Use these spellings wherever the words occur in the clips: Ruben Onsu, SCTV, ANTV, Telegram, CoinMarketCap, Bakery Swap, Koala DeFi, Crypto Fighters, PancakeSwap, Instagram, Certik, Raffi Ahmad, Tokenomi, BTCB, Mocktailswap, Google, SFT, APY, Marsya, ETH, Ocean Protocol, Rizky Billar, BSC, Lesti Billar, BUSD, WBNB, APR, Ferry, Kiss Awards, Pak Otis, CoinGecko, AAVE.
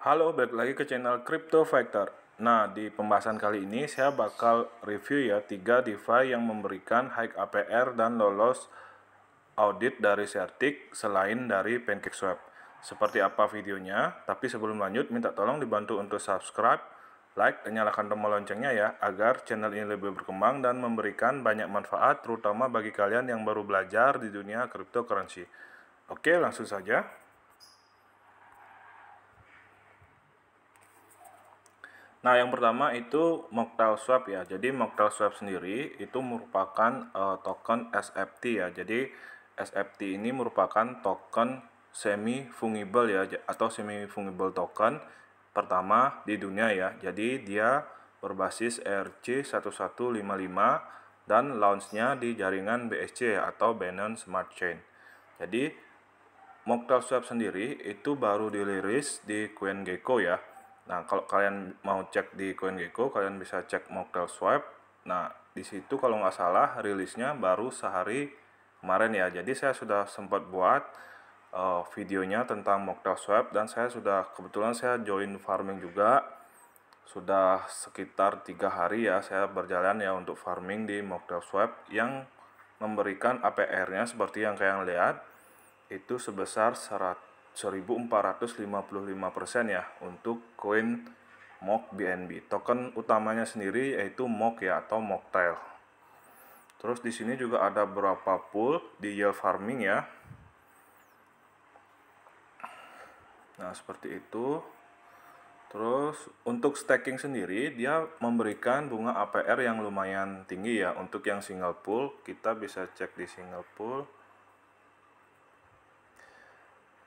Halo, balik lagi ke channel Crypto Fighter. Nah, di pembahasan kali ini saya bakal review ya 3 DeFi yang memberikan high APR dan lolos audit dari Certik selain dari PancakeSwap. Seperti apa videonya, tapi sebelum lanjut minta tolong dibantu untuk subscribe, like, dan nyalakan tombol loncengnya ya, agar channel ini lebih berkembang dan memberikan banyak manfaat terutama bagi kalian yang baru belajar di dunia cryptocurrency. Oke, langsung saja. Nah, yang pertama itu Mocktailswap ya. Jadi Mocktailswap sendiri itu merupakan token SFT ya. Jadi SFT ini merupakan token semi fungible ya, atau semi fungible token pertama di dunia ya. Jadi dia berbasis ERC1155 dan launchnya di jaringan BSC atau Binance Smart Chain. Jadi Mocktailswap sendiri itu baru dirilis di CoinGecko ya. Nah, kalau kalian mau cek di CoinGecko, kalian bisa cek Mocktailswap. Nah, di situ kalau nggak salah rilisnya baru sehari kemarin ya. Jadi saya sudah sempat buat videonya tentang Mocktailswap dan saya sudah kebetulan saya join farming juga. Sudah sekitar 3 hari ya saya berjalan ya untuk farming di Mocktailswap yang memberikan APR-nya seperti yang kalian lihat itu sebesar 1.455% ya untuk koin Mock BNB. Token utamanya sendiri yaitu Mock ya, atau Mocktail. Terus di sini juga ada beberapa pool di yield farming ya. Nah, seperti itu. Terus untuk staking sendiri dia memberikan bunga APR yang lumayan tinggi ya untuk yang single pool. Kita bisa cek di single pool.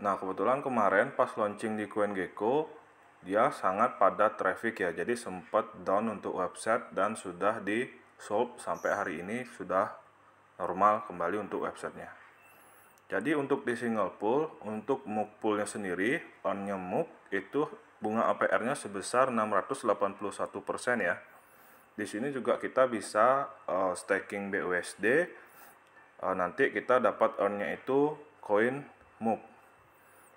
Nah, kebetulan kemarin pas launching di CoinGecko dia sangat padat traffic ya, jadi sempat down untuk website dan sudah di solve sampai hari ini sudah normal kembali untuk websitenya. Jadi untuk di single pool, untuk MOOC poolnya sendiri, onnya MOOC itu bunga APR-nya sebesar 681% ya. Di sini juga kita bisa staking BUSD, nanti kita dapat earn-nya itu koin MOOC.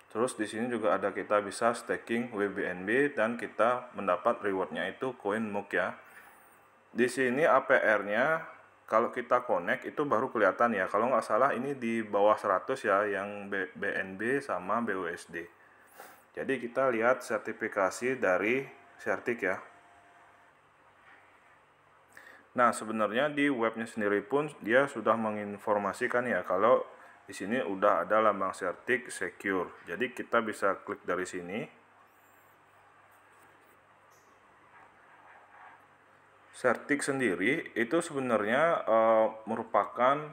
Terus di sini juga ada kita bisa staking WBNB dan kita mendapat rewardnya itu koin MOOC ya. Di sini APR-nya kalau kita connect itu baru kelihatan ya. Kalau nggak salah ini di bawah 100 ya yang BNB sama BUSD. Jadi kita lihat sertifikasi dari Certik ya. Nah, sebenarnya di webnya sendiri pun dia sudah menginformasikan ya kalau di sini udah ada lambang Certik secure. Jadi kita bisa klik dari sini. Certik sendiri itu sebenarnya merupakan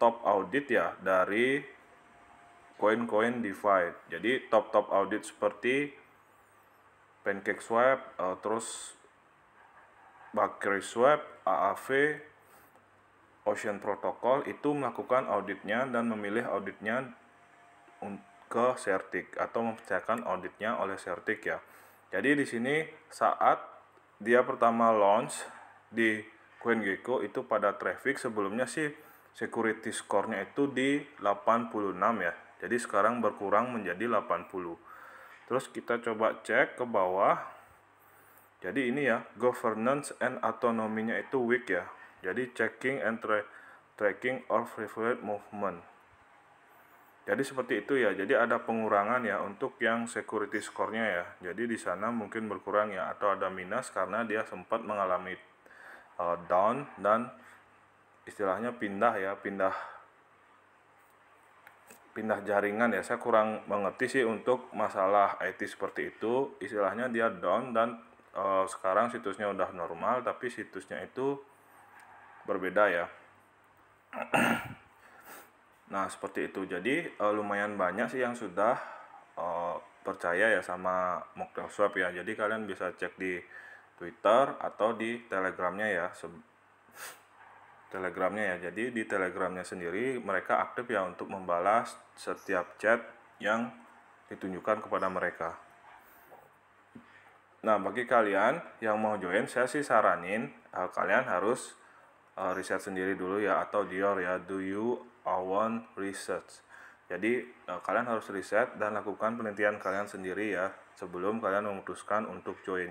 top audit ya dari koin-koin DeFi. Jadi top audit seperti PancakeSwap, terus Bakery Swap, AAVE, Ocean Protocol itu melakukan auditnya dan memilih auditnya ke Certik atau mempercayakan auditnya oleh Certik ya. Jadi di sini saat dia pertama launch di CoinGecko itu pada traffic sebelumnya sih security score-nya itu di 86 ya. Jadi sekarang berkurang menjadi 80. Terus kita coba cek ke bawah. Jadi ini ya, governance and autonomy-nya itu weak ya. Jadi checking and tracking of preferred movement. Jadi seperti itu ya. Jadi ada pengurangan ya untuk yang security score-nya ya. Jadi di sana mungkin berkurang ya atau ada minus karena dia sempat mengalami down dan istilahnya pindah jaringan ya. Saya kurang mengerti sih untuk masalah IT seperti itu. Istilahnya dia down dan sekarang situsnya udah normal tapi situsnya itu berbeda ya. Nah, seperti itu. Jadi lumayan banyak sih yang sudah percaya ya sama Mocktailswap ya. Jadi kalian bisa cek di Twitter atau di Telegramnya ya. Telegramnya ya. Jadi di Telegramnya sendiri mereka aktif ya untuk membalas setiap chat yang ditunjukkan kepada mereka. Nah, bagi kalian yang mau join, saya sih saranin kalian harus riset sendiri dulu ya, atau Dior ya, do you want research. Jadi kalian harus riset dan lakukan penelitian kalian sendiri ya sebelum kalian memutuskan untuk join.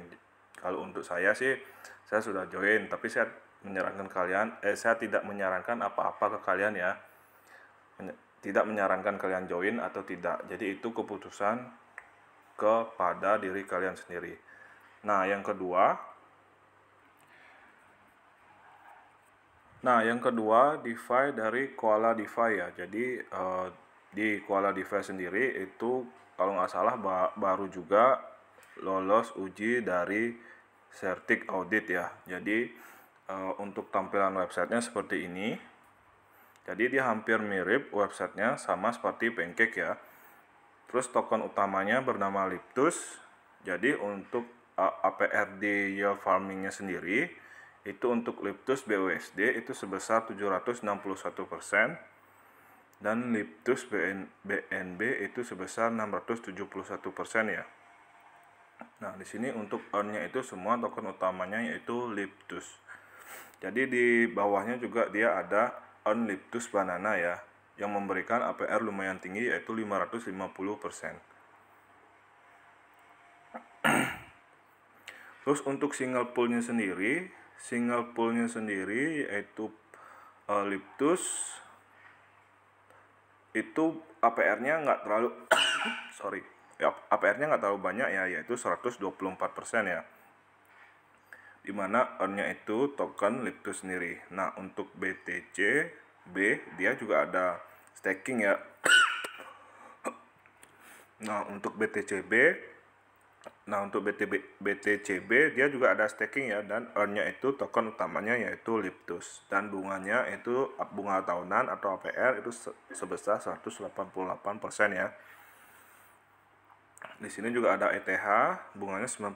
Kalau untuk saya sih, saya sudah join, tapi saya menyarankan kalian, saya tidak menyarankan apa-apa ke kalian ya. Tidak menyarankan kalian join atau tidak. Jadi itu keputusan kepada diri kalian sendiri. Nah, yang kedua DeFi dari Koala DeFi ya. Jadi di Koala DeFi sendiri itu kalau nggak salah baru juga lolos uji dari Certik audit ya. Jadi untuk tampilan websitenya seperti ini. Jadi dia hampir mirip websitenya sama seperti Pancake ya. Terus token utamanya bernama Lyptus. Jadi untuk APRD yield farmingnya sendiri itu untuk Lyptus BUSD itu sebesar 761%. Dan Lyptus BNB itu sebesar 671% ya. Nah, di sini untuk earn-nya itu semua token utamanya yaitu Lyptus. Jadi di bawahnya juga dia ada earn Lyptus Banana ya, yang memberikan APR lumayan tinggi yaitu 550%. Terus untuk single poolnya sendiri yaitu Lyptus itu APR-nya nggak terlalu APR-nya nggak terlalu banyak ya, yaitu 124% ya, dimana earn-nya itu token Lyptus sendiri. Nah, untuk BTCB dia juga ada staking ya. Nah untuk BTCB dia juga ada staking ya, dan earn-nya itu token utamanya yaitu Lyptus, dan bunganya itu bunga tahunan atau APR itu sebesar 188% ya. Di sini juga ada ETH, bunganya 96%.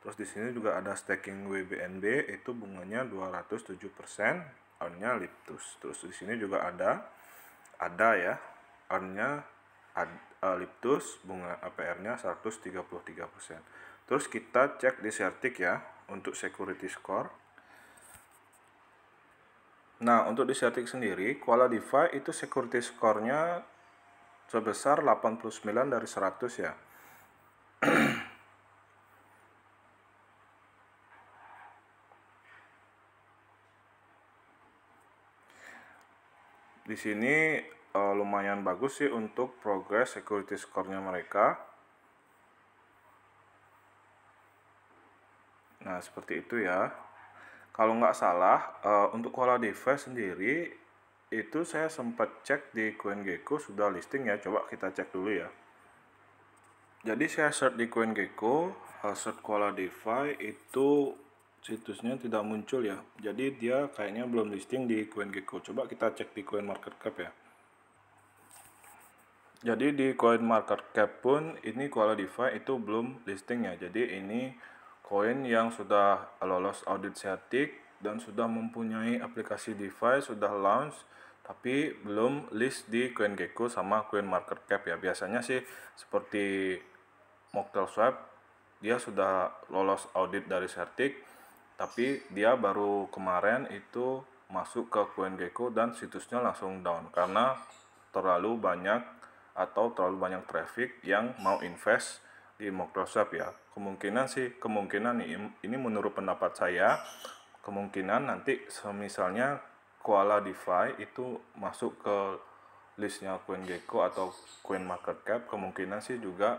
Terus di sini juga ada staking WBNB, itu bunganya 207%, earn-nya Lyptus. Terus di sini juga ada ya, earn-nya Lyptus, bunga APR-nya 133%. Terus kita cek di Certik ya untuk security score. Nah, untuk di Certik sendiri, Koala DeFi itu security score-nya sebesar 89 dari 100 ya. Di sini lumayan bagus sih untuk progress security score-nya mereka. Nah, seperti itu ya. Kalau nggak salah, untuk Koala DeFi sendiri itu saya sempat cek di CoinGecko sudah listing ya. Coba kita cek dulu ya. Jadi saya search di CoinGecko, search Koala DeFi itu situsnya tidak muncul ya. Jadi dia kayaknya belum listing di CoinGecko. Coba kita cek di CoinMarketCap ya. Jadi di CoinMarketCap pun ini Koala DeFi itu belum listing ya. Jadi ini koin yang sudah lolos audit Certik dan sudah mempunyai aplikasi DeFi, sudah launch, tapi belum list di CoinGecko sama CoinMarketCap ya. Biasanya sih seperti Mocktailswap, dia sudah lolos audit dari Certik, tapi dia baru kemarin itu masuk ke CoinGecko dan situsnya langsung down karena terlalu banyak traffic yang mau invest di Mocktailswap ya. Kemungkinan ini menurut pendapat saya, kemungkinan nanti misalnya Koala DeFi itu masuk ke listnya CoinGecko atau CoinMarketCap, kemungkinan sih juga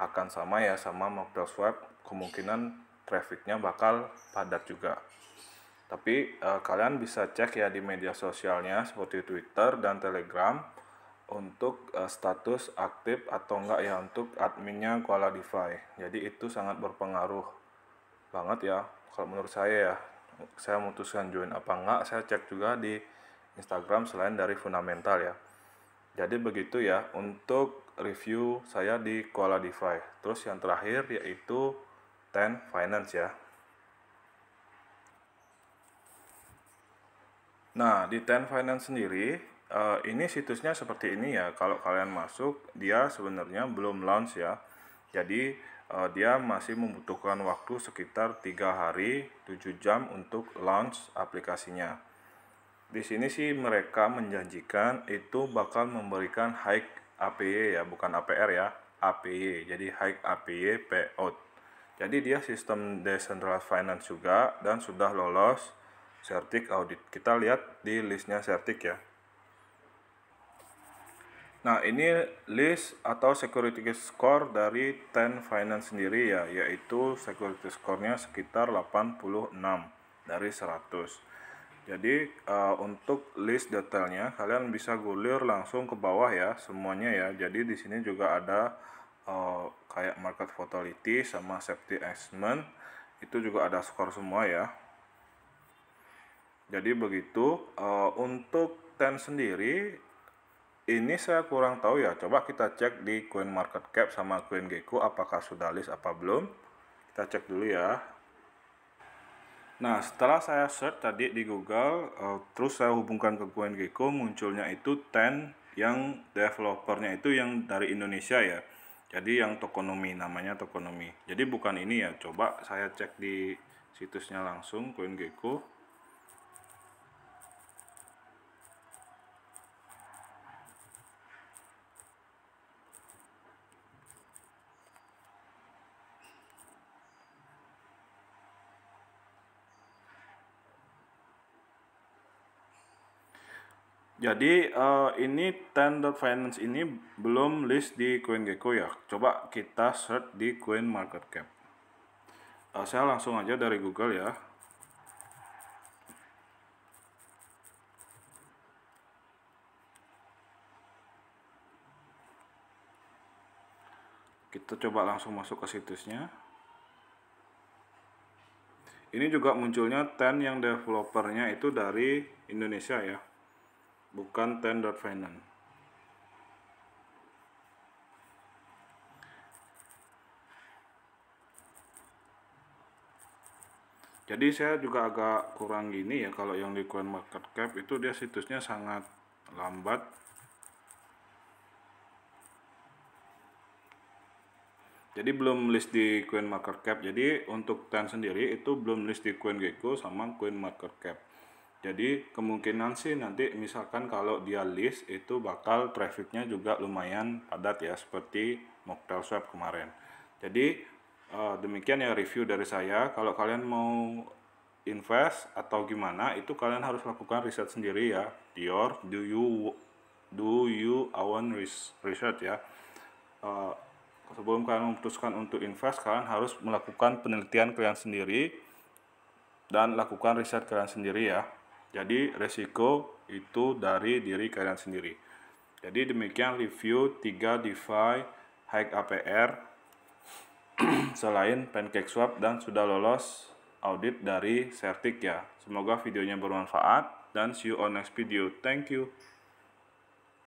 akan sama ya sama Mocktailswap, kemungkinan trafficnya bakal padat juga. Tapi kalian bisa cek ya di media sosialnya seperti Twitter dan Telegram untuk status aktif atau enggak ya untuk adminnya Koala DeFi. Jadi itu sangat berpengaruh banget ya kalau menurut saya ya. Saya memutuskan join apa enggak, saya cek juga di Instagram selain dari fundamental ya. Jadi begitu ya untuk review saya di Koala DeFi. Terus yang terakhir yaitu Ten Finance ya. Nah, di Ten Finance sendiri ini situsnya seperti ini ya. Kalau kalian masuk, dia sebenarnya belum launch ya. Jadi dia masih membutuhkan waktu sekitar 3 hari 7 jam untuk launch aplikasinya. Di sini sih mereka menjanjikan itu bakal memberikan hike APY ya, bukan APR ya, APY. Jadi hike APY payout. Jadi dia sistem decentralized finance juga dan sudah lolos Certik audit. Kita lihat di listnya Certik ya. Nah, ini list atau security score dari Ten Finance sendiri ya, yaitu security score-nya sekitar 86 dari 100. Jadi untuk list detailnya kalian bisa gulir langsung ke bawah ya semuanya ya. Jadi di sini juga ada kayak market volatility sama safety assessment, itu juga ada skor semua ya. Jadi begitu. Untuk Ten sendiri ini saya kurang tahu ya, coba kita cek di CoinMarketCap sama CoinGecko apakah sudah list apa belum. Kita cek dulu ya. Nah, setelah saya search tadi di Google, terus saya hubungkan ke CoinGecko, munculnya itu Ten yang developernya itu yang dari Indonesia ya. Jadi yang Tokenomi, namanya Tokenomi. Jadi bukan ini ya, coba saya cek di situsnya langsung CoinGecko. Jadi ini Ten.Finance ini belum list di CoinGecko ya. Coba kita search di CoinMarketCap. Saya langsung aja dari Google ya. Kita coba langsung masuk ke situsnya. Ini juga munculnya Ten yang developernya itu dari Indonesia ya. Bukan Ten.Finance. Jadi saya juga agak kurang gini ya, kalau yang di CoinMarketCap itu dia situsnya sangat lambat. Jadi belum list di CoinMarketCap. Jadi untuk Ten sendiri itu belum list di CoinGecko sama CoinMarketCap. Jadi kemungkinan sih nanti misalkan kalau dia list itu bakal trafficnya juga lumayan padat ya, seperti Mocktailswap kemarin. Jadi demikian ya review dari saya. Kalau kalian mau invest atau gimana itu kalian harus lakukan riset sendiri ya. Dior, do you own research ya. Sebelum kalian memutuskan untuk invest, kalian harus melakukan penelitian kalian sendiri dan lakukan riset kalian sendiri ya. Jadi resiko itu dari diri kalian sendiri. Jadi demikian review 3 DeFi hike APR selain PancakeSwap dan sudah lolos audit dari Certik ya. Semoga videonya bermanfaat dan see you on next video. Thank you.